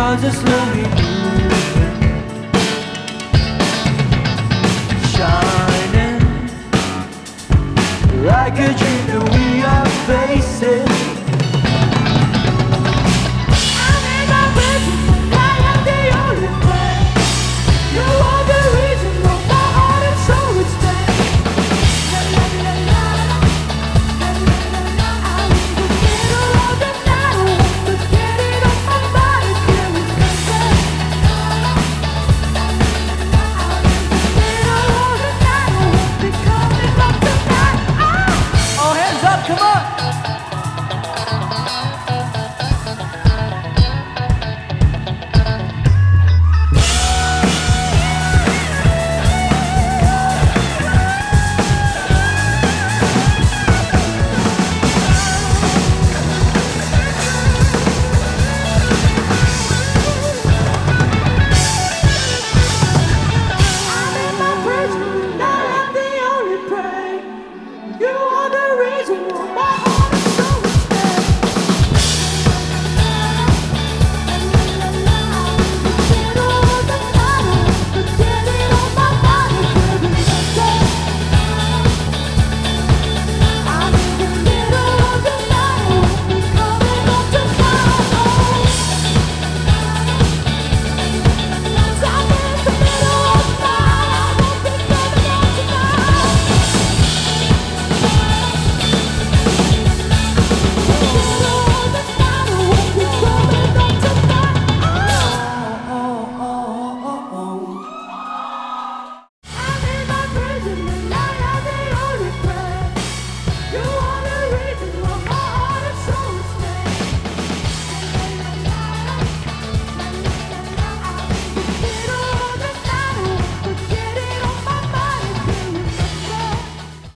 clouds are slowly moving, shining like a dream that we are facing.